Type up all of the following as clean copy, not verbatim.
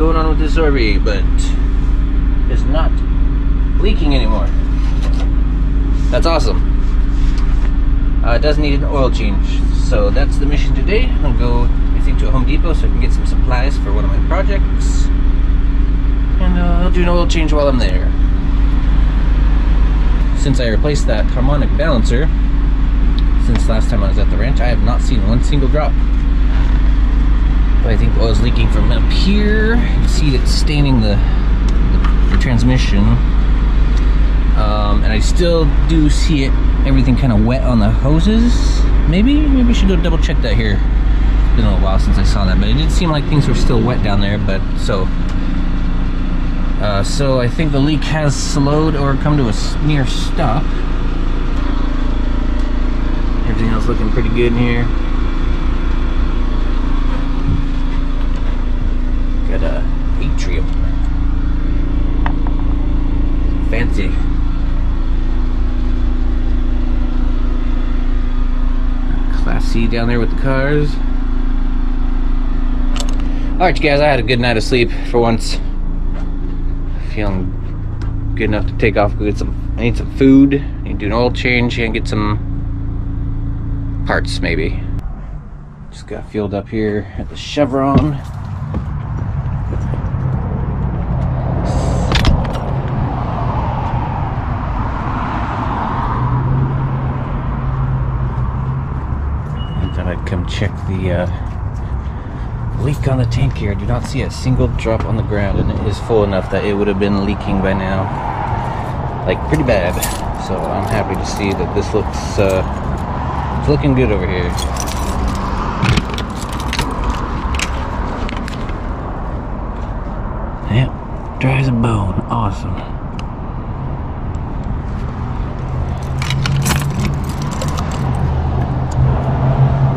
going on with this RV, but it's not leaking anymore. That's awesome. It does need an oil change. So that's the mission today. I'll go, I think, to Home Depot so I can get some supplies for one of my projects. And I'll do an oil change while I'm there. Since I replaced that harmonic balancer, since last time I was at the ranch, I have not seen one single drop. But I think the oil's leaking from up here. You can see it's staining the transmission. And I still do see it, everything kind of wet on the hoses. Maybe we should go double check that here. It's been a little while since I saw that, but it did seem like things were still wet down there, but so. So I think the leak has slowed or come to a near stop. Everything else looking pretty good in here. Got a atrium. Fancy. Class C down there with the cars. Alright you guys, I had a good night of sleep for once. Feeling good enough to take off, go get some, I need some food, I need to do an oil change and get some parts maybe. Just got fueled up here at the Chevron. I thought I'd come check the leak on the tank here. I do not see a single drop on the ground, and it is full enough that it would have been leaking by now, like pretty bad. So I'm happy to see that this looks it's looking good over here. Yep, dry as a bone. Awesome.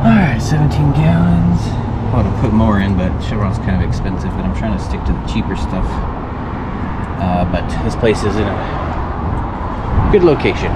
Alright, 17 gallons. I want to put more in, but Chevron's kind of expensive, but I'm trying to stick to the cheaper stuff. But this place is in a good location.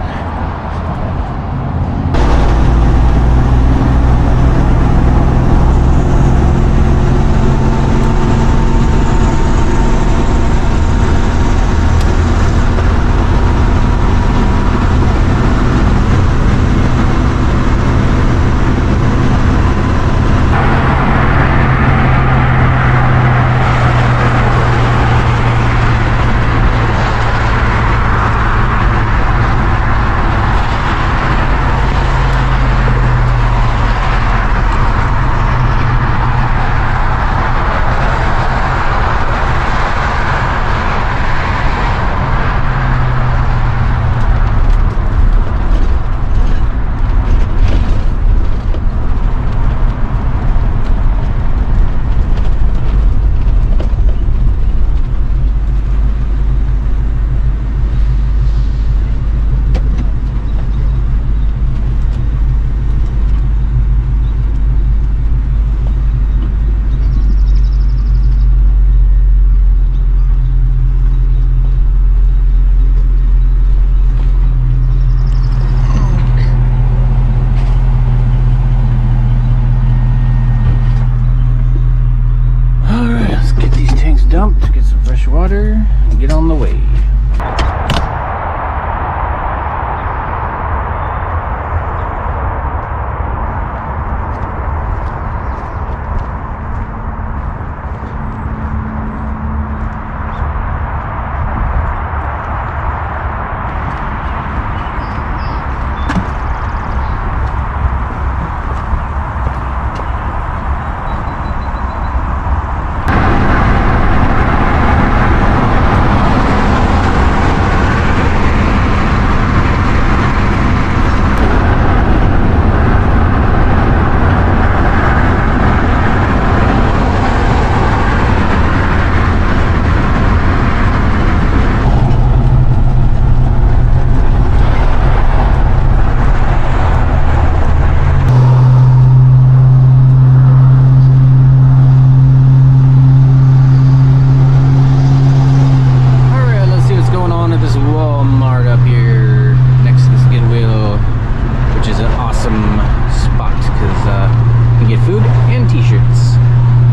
Food and t-shirts.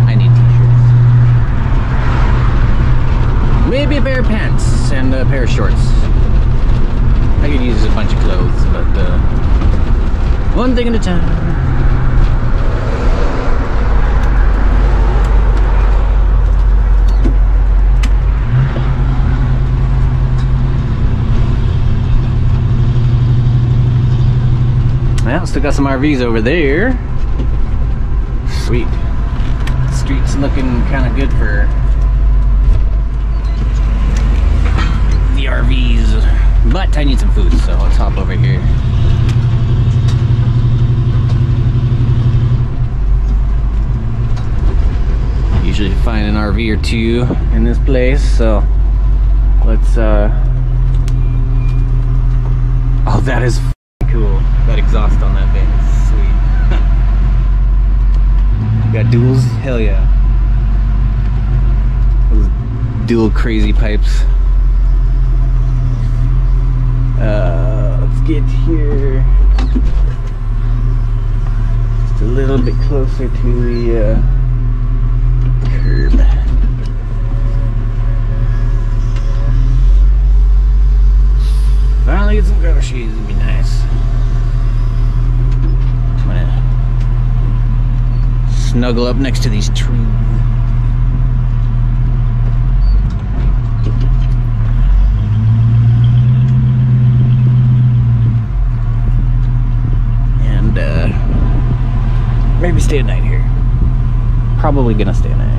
I need t-shirts. maybe a pair of pants and a pair of shorts. I could use a bunch of clothes, but one thing at a time. Well, still got some RVs over there. Sweet. The street's looking kind of good for the RVs. But I need some food, so let's hop over here. Usually find an RV or two in this place, so let's oh, that is cool. That exhaust on that van is sweet. Got duals? Hell yeah. Those dual crazy pipes. Let's get here. Just a little bit closer to the curb. Finally get some groceries, it'd be nice. Snuggle up next to these trees. And maybe stay a night here. Probably gonna stay a night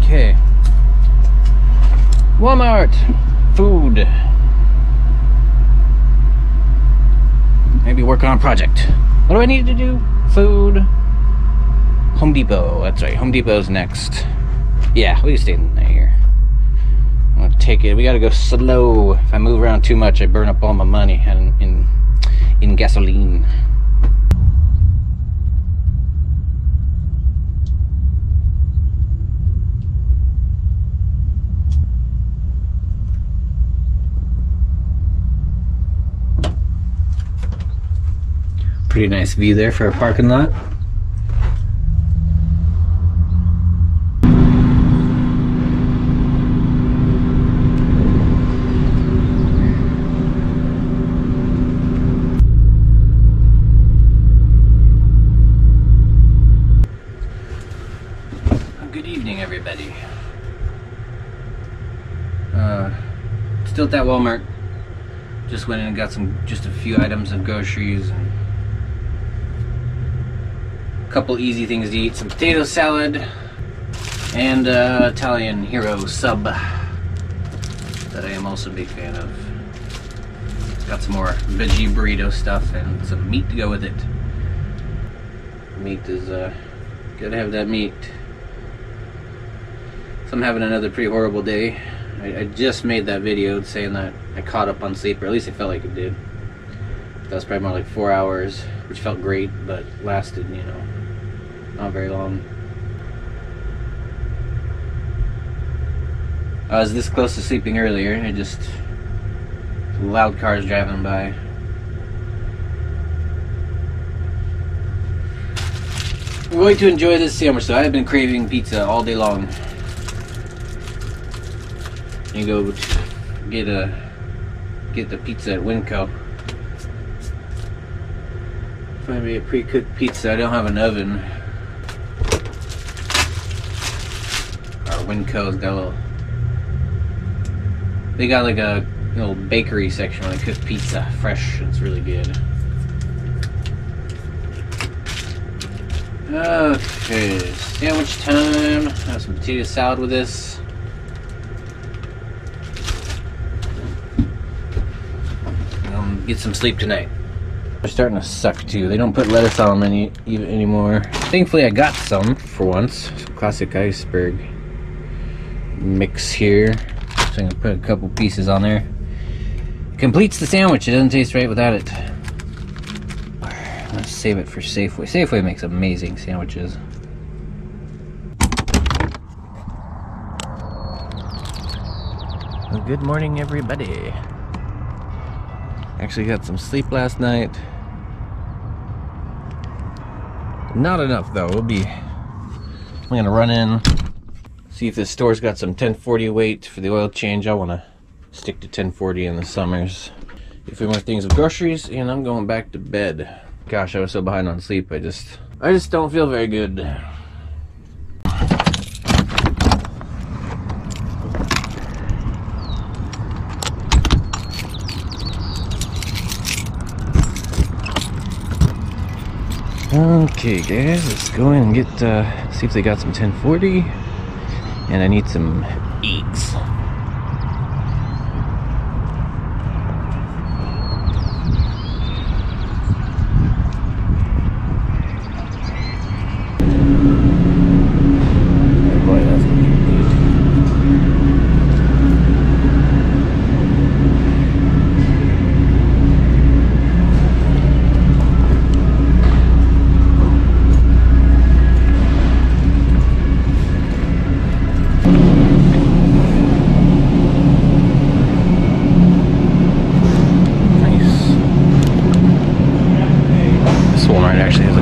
here. Okay. Walmart food. Maybe work on a project. What do I need to do? Food. Home Depot. That's right. Home Depot's next. Yeah, we can stay in here. I'm gonna take it. We gotta go slow. If I move around too much, I burn up all my money in gasoline. Pretty nice view there for a parking lot. Good evening, everybody. Still at that Walmart. Just went in and got just a few items of groceries. And couple easy things to eat, some potato salad and Italian hero sub that I am also a big fan of. Got some more veggie burrito stuff and some meat to go with it. Meat is gotta have that meat. So I'm having another pretty horrible day. I just made that video saying that I caught up on sleep, or at least it felt like it did. That was probably more like 4 hours, which felt great, but lasted, you know, not very long. I was this close to sleeping earlier. I just loud cars driving by. We're going to enjoy this sandwich though. I've been craving pizza all day long. You go get the pizza at Winco. Find me a pre-cooked pizza. I don't have an oven. Our Winco's got a little. They got like a little bakery section where they cook pizza fresh. It's really good. Okay, sandwich time. I have some potato salad with this. Get some sleep tonight. They're starting to suck too. They don't put lettuce on them anymore. Thankfully, I got some for once. Some classic iceberg mix here. So I'm gonna put a couple pieces on there. It completes the sandwich. It doesn't taste right without it. Let's save it for Safeway. Safeway makes amazing sandwiches. Well, good morning, everybody. Actually got some sleep last night. Not enough though. It'll be I'm gonna run in, see if this store's got some 1040 weight for the oil change. I wanna stick to 1040 in the summers. A few more things of groceries, and I'm going back to bed. Gosh, I was so behind on sleep. I just don't feel very good. Okay guys, let's go in and get see if they got some 1040, and I need some eggs.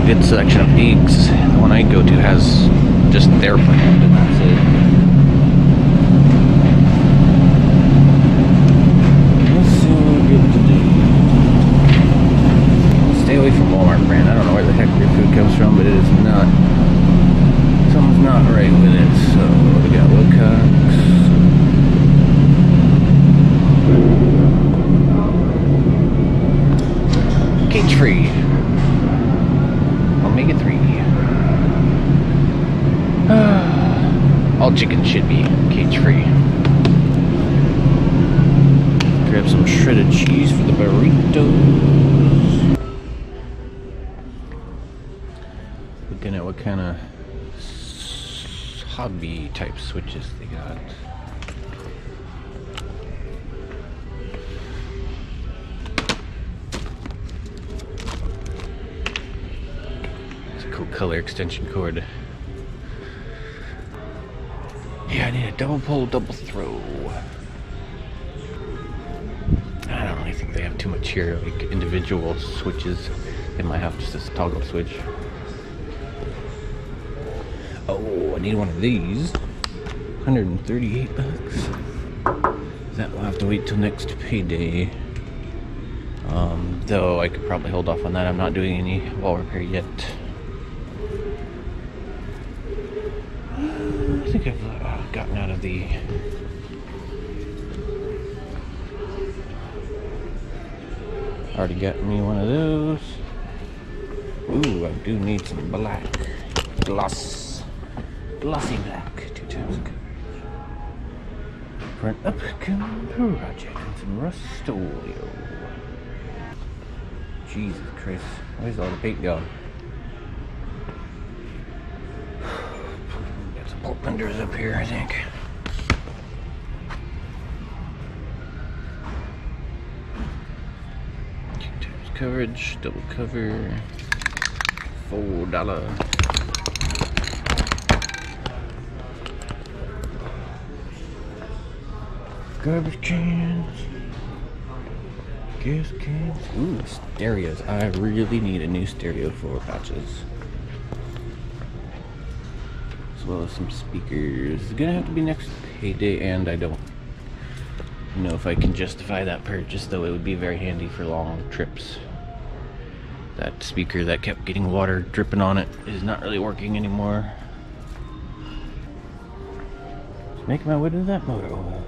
Good selection of eggs. The one I go to has just their brand, and that's it. Let's see what we get today. Stay away from Walmart brand. I don't know where the heck your food comes from, but it is not. Something's not right with it. So we got Wilcox. Cage free. Make it three. All chicken should be cage free. Grab some shredded cheese for the burritos. Looking at what kind of hobby type switches they got. Color extension cord. Yeah, I need a double pull, double throw. I don't really think they have too much here, like individual switches. They might have just this toggle switch. Oh, I need one of these. 138 bucks. That will have to wait till next payday. Though I could probably hold off on that. I'm not doing any wall repair yet. I think I've gotten out of the already got me one of those. Ooh, I do need some black glossy black 2 times good. For an upcoming project and some Rust-Oleum. Jesus Christ, where's all the paint gone? Blenders up here, I think. Two times coverage, double cover, $4. Garbage cans, gas cans. Ooh, stereos. I really need a new stereo for patches. Well, as some speakers. It's gonna have to be next payday, and I don't know if I can justify that purchase, though it would be very handy for long trips. That speaker that kept getting water dripping on it is not really working anymore. Let's make my way to that motor oil.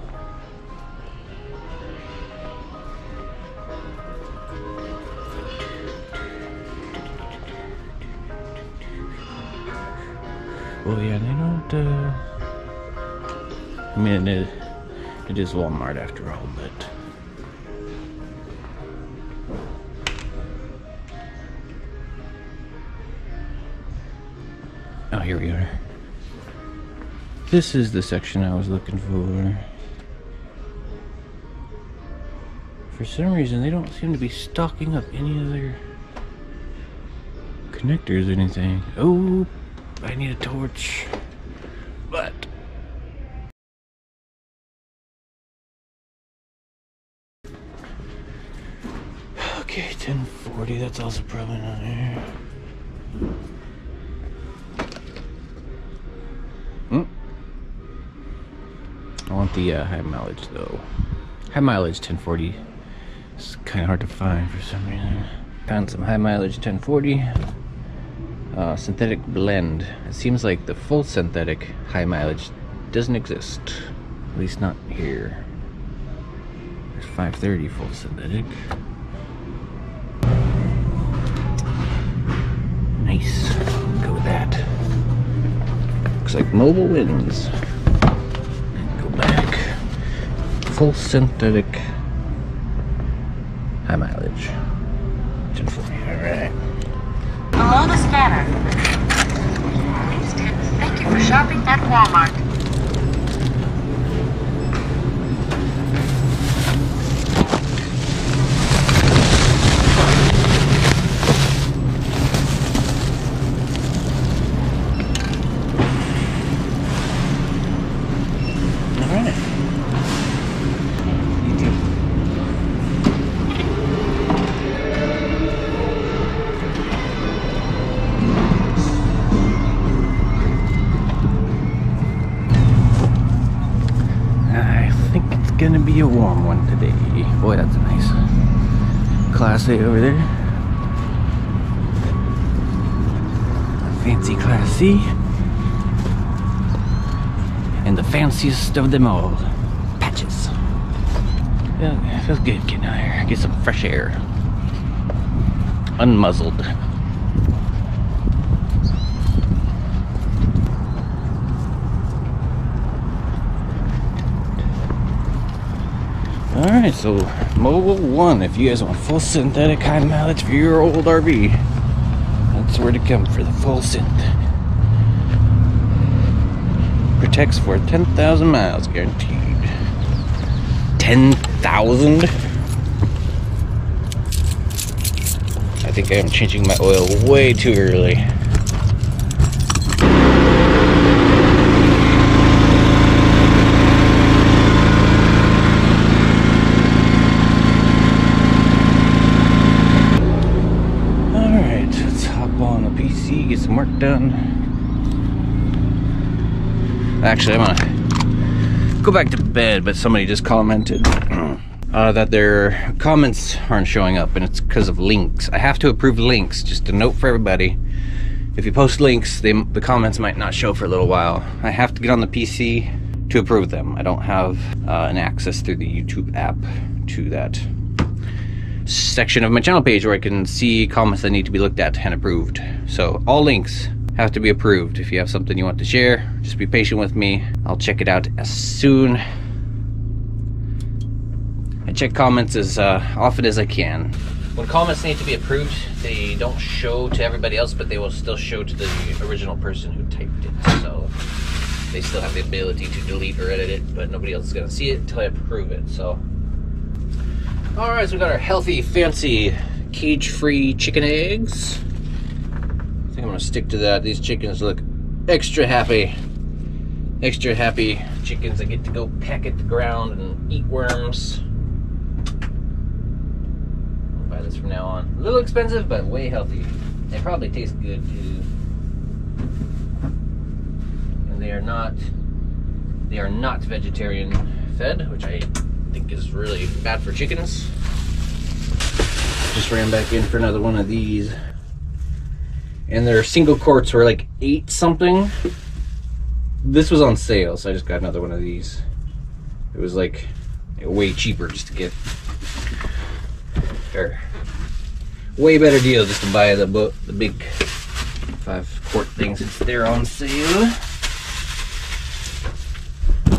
Oh yeah, they don't, I mean, it is Walmart after all, but... Oh, here we are. This is the section I was looking for. For some reason, they don't seem to be stocking up any other connectors or anything. Oh! I need a torch, but okay, 1040. That's also probably not here. want the high mileage though. High mileage 1040. It's kind of hard to find for some reason. Found some high mileage 1040. Synthetic blend. It seems like the full synthetic high mileage doesn't exist. At least not here. There's 530 full synthetic. Nice. Go with that. Looks like Mobil wins. Go back. Full synthetic high mileage. 1040. Alright. Below the scanner. Thank you for shopping at Walmart. Gonna be a warm one today. Boy, that's a nice Class A over there. Fancy Class C. And the fanciest of them all, patches. Yeah, feels good getting out here. Get some fresh air. Unmuzzled. Alright, so Mobil won. If you guys want full synthetic high mileage for your old RV, that's where to come for the full synth. Protects for 10,000 miles guaranteed. 10,000? I think I am changing my oil way too early. Work done. Actually, I'm gonna go back to bed, but somebody just commented that their comments aren't showing up, and it's because of links. I have to approve links. Just a note for everybody: if you post links, the comments might not show for a little while. I have to get on the PC to approve them. I don't have an access through the YouTube app to that section of my channel page where I can see comments that need to be looked at and approved. So all links have to be approved. If you have something you want to share, just be patient with me. I'll check it out as soon. I check comments as often as I can. When comments need to be approved, they don't show to everybody else, but they will still show to the original person who typed it. So they still have the ability to delete or edit it, but nobody else is gonna see it until I approve it. So alright, so we got our healthy, fancy, cage-free chicken eggs. I think I'm gonna stick to that. These chickens look extra happy. Extra happy chickens that get to go peck at the ground and eat worms. I'll buy this from now on. A little expensive, but way healthy. They probably taste good, too. And they are not vegetarian-fed, which I think is really bad for chickens. Just ran back in for another one of these, and their single quarts were like 8 something. This was on sale, so I just got another one of these. It was like way cheaper just to get, or way better deal just to buy the big 5 quart things. They're on sale.